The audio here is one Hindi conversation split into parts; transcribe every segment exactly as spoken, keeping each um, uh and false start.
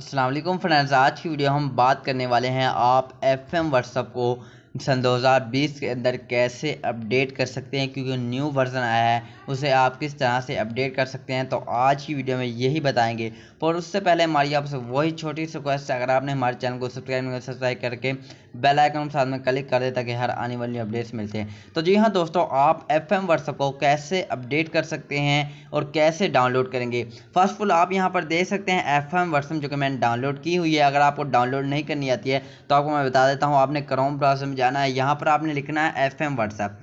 अस्सलाम वालेकुम फ्रेंड्स, आज की वीडियो हम बात करने वाले हैं आप एफ एम व्हाट्सएप को सन दो हज़ार बीस के अंदर कैसे अपडेट कर सकते हैं, क्योंकि न्यू वर्जन आया है उसे आप किस तरह से अपडेट कर सकते हैं। तो आज की वीडियो में यही बताएंगे। पर उससे पहले हमारी आपसे वही छोटी सी रिक्वेस्ट है, अगर आपने हमारे चैनल को सब्सक्राइब सब्सक्राइब करके बेल आइकन साथ में क्लिक कर दे ताकि हर आने वाली अपडेट्स मिलते हैं। तो जी हाँ दोस्तों, आप एफ एम व्हाट्सएप को कैसे अपडेट कर सकते हैं और कैसे डाउनलोड करेंगे। फर्स्ट ऑफ ऑल आप यहाँ पर देख सकते हैं एफ एम व्हाट्सएप जो कि मैंने डाउनलोड की हुई है। अगर आपको डाउनलोड नहीं करनी आती है तो आपको मैं बता देता हूँ, आपने क्रोम ब्राउज़र में जाना है, यहाँ पर आपने लिखना है F M WhatsApp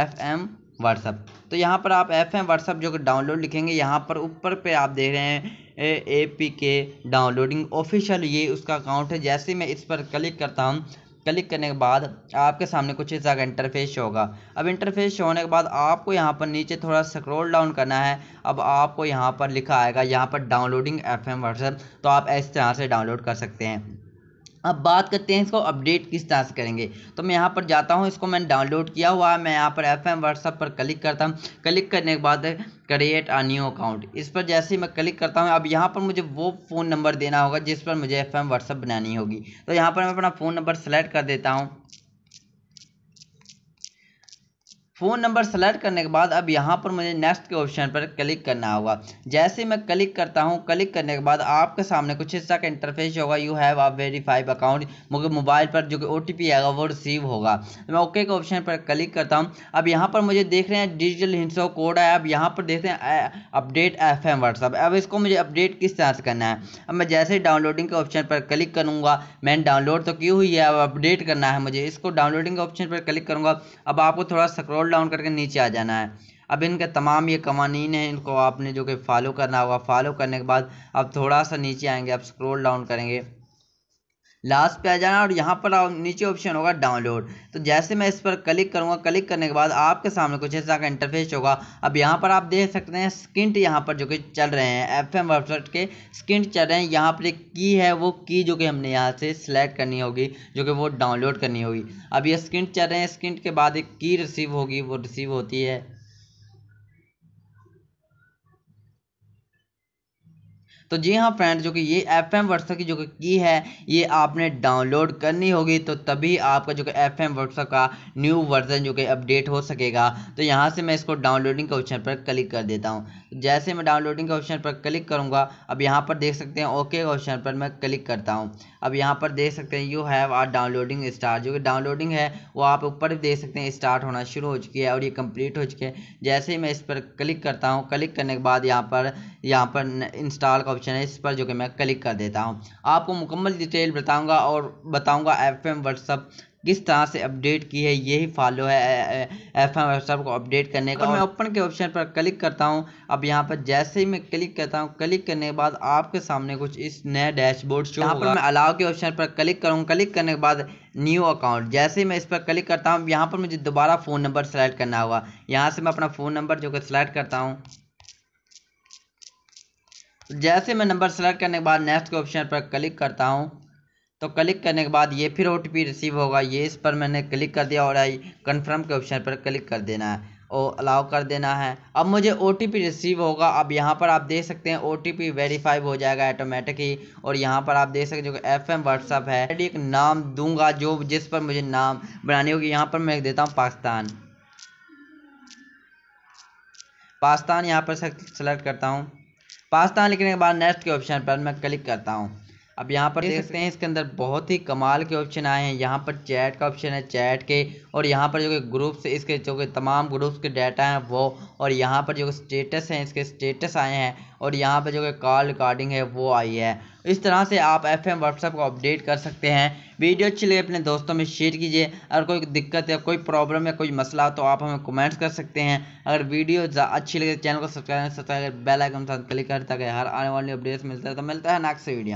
F M WhatsApp. तो यहाँ पर आप एफ एम व्हाट्सएप जो कि डाउनलोड लिखेंगे, यहाँ पर ऊपर पे आप देख रहे हैं A P K downloading official, ये उसका अकाउंट है। जैसे मैं इस पर क्लिक करता हूँ, क्लिक करने के बाद आपके सामने कुछ इस तरह का इंटरफेस होगा। अब इंटरफेस होने के बाद आपको यहाँ पर नीचे थोड़ा स्क्रॉल डाउन करना है। अब आपको यहाँ पर लिखा आएगा, यहाँ पर डाउनलोडिंग एफ एम व्हाट्सएप, तो आप इस तरह से डाउनलोड कर सकते हैं। अब बात करते हैं इसको अपडेट किस तरह से करेंगे। तो मैं यहाँ पर जाता हूँ, इसको मैंने डाउनलोड किया हुआ है, मैं यहाँ पर एफ एम व्हाट्सएप पर क्लिक करता हूँ। क्लिक करने के बाद क्रिएट अ न्यू अकाउंट, इस पर जैसे ही मैं क्लिक करता हूँ, अब यहाँ पर मुझे वो फ़ोन नंबर देना होगा जिस पर मुझे एफ एम व्हाट्सएप बनानी होगी। तो यहाँ पर मैं अपना फ़ोन नंबर सेलेक्ट कर देता हूँ। फ़ोन नंबर सेलेक्ट करने के बाद अब यहाँ पर मुझे नेक्स्ट के ऑप्शन पर क्लिक करना होगा। जैसे मैं क्लिक करता हूँ, क्लिक करने के बाद आपके सामने कुछ हिस्सा का इंटरफेस होगा। You have a verified account, मुझे मोबाइल पर जो कि ओ टी पी आएगा वो रिसीव होगा। मैं ओके के ऑप्शन पर क्लिक करता हूँ। अब यहाँ पर मुझे देख रहे हैं डिजिटल हिंट्स और कोड है। अब यहाँ पर देखते हैं अपडेट एफ एम व्हाट्सएप। अब इसको मुझे अपडेट किस तरह से करना है। अब मैं जैसे डाउनलोडिंग के ऑप्शन पर क्लिक करूँगा, मैंने डाउनलोड तो की हुई है, अब अपडेट करना है मुझे इसको। डाउनलोडिंग के ऑप्शन पर क्लिक करूँगा, अब आपको थोड़ा स्क्रॉल डाउन करके नीचे आ जाना है। अब इनका तमाम ये कवानीन है, इनको आपने जो कि फॉलो करना होगा। फॉलो करने के बाद अब थोड़ा सा नीचे आएंगे, आप स्क्रॉल डाउन करेंगे, लास्ट पे आ जाना और यहाँ पर नीचे ऑप्शन होगा डाउनलोड। तो जैसे मैं इस पर क्लिक करूँगा, क्लिक करने के बाद आपके सामने कुछ ऐसा का इंटरफेस होगा। अब यहाँ पर आप देख सकते हैं स्किंट यहाँ पर जो कि चल रहे हैं, एफ एम वेबसाइट के स्किंट चल रहे हैं। यहाँ पर एक की है, वो की जो कि हमने यहाँ से सिलेक्ट करनी होगी, जो कि वो डाउनलोड करनी होगी। अब ये स्किंट चल रहे हैं, स्किंट के बाद एक की रिसीव होगी, वो रिसीव होती है। तो जी हाँ फ्रेंड्स, जो कि ये एफ एम व्हाट्सएप की जो कि की है, ये आपने डाउनलोड करनी होगी, तो तभी आपका जो कि एफ एम व्हाट्सएप का न्यू वर्जन जो कि अपडेट हो सकेगा। तो यहाँ से मैं इसको डाउनलोडिंग के ऑप्शन पर क्लिक कर देता हूँ। जैसे मैं डाउनलोडिंग के ऑप्शन पर क्लिक करूँगा, अब यहाँ पर देख सकते हैं ओके ऑप्शन पर मैं क्लिक करता हूँ। अब यहाँ पर देख सकते हैं you have are downloading start, जो कि डाउनलोडिंग है वो आप ऊपर देख सकते हैं स्टार्ट होना शुरू हो चुकी है और ये कम्प्लीट हो चुकी है। जैसे ही मैं इस पर क्लिक करता हूँ, क्लिक करने के बाद यहाँ पर यहाँ पर इंस्टॉल का है, इस पर जो कि मैं क्लिक कर देता हूं। आपको मुकम्मल डिटेल बताऊंगा और बताऊंगा एफ एम व्हाट्सएप किस तरह से अपडेट की है। यही फॉलो है एफ एम व्हाट्सएप को अपडेट करने का। और मैं ओपन के ऑप्शन पर क्लिक करता हूं। अब यहां पर जैसे ही मैं क्लिक करता हूं, क्लिक करने के बाद आपके सामने कुछ इस नया डैशबोर्ड शो होगा। पर मैं अलाउ के ऑप्शन पर क्लिक करूँ, क्लिक करने के बाद न्यू अकाउंट, जैसे ही मैं इस पर क्लिक करता हूँ, यहाँ पर मुझे दोबारा फ़ोन नंबर सेलेक्ट करना होगा। यहाँ से मैं अपना फ़ोन नंबर जो कि सेलेक्ट करता हूँ। जैसे मैं नंबर सेलेक्ट करने के बाद नेक्स्ट के ऑप्शन पर क्लिक करता हूं, तो क्लिक करने के बाद ये फिर ओ टी पी रिसीव होगा, ये इस पर मैंने क्लिक कर दिया और आई कन्फर्म के ऑप्शन पर क्लिक कर देना है और अलाउ कर देना है। अब मुझे ओ टी पी रिसीव होगा। अब यहाँ पर आप देख सकते हैं ओ टी पी वेरीफाई हो जाएगा ऑटोमेटिक ही। और यहाँ पर आप देख सकते हैं जो कि एफ एम व्हाट्सएप है, एक नाम दूंगा जो जिस पर मुझे नाम बनानी होगी। यहाँ पर मैं देता हूँ पाकिस्तान, पाकिस्तान यहाँ पर सेलेक्ट करता हूँ। पाकिस्तान लिखने के बाद नेक्स्ट के ऑप्शन पर मैं क्लिक करता हूँ। अब यहाँ पर देख सकते हैं इसके अंदर बहुत ही कमाल के ऑप्शन आए हैं। यहाँ पर चैट का ऑप्शन है, चैट के, और यहाँ पर जो कि ग्रुप्स, इसके जो कि तमाम ग्रुप्स के डाटा हैं वो, और यहाँ पर जो कि स्टेटस हैं, इसके स्टेटस आए हैं, और यहाँ पर जो कि कॉल रिकॉर्डिंग है वो आई है। इस तरह से आप एफ एम व्हाट्सएप को अपडेट कर सकते हैं। वीडियो अच्छी लगे अपने दोस्तों में शेयर कीजिए। अगर कोई दिक्कत या कोई प्रॉब्लम या कोई मसला तो आप हमें कमेंट्स कर सकते हैं। अगर वीडियो अच्छी लगे चैनल को सब्सक्राइब सब्सक्राइब बेल आइकन साथ क्लिक कर ताकि हर आने वाली अपडेट्स मिलता है। तो मिलता है नेक्स्ट वीडियो।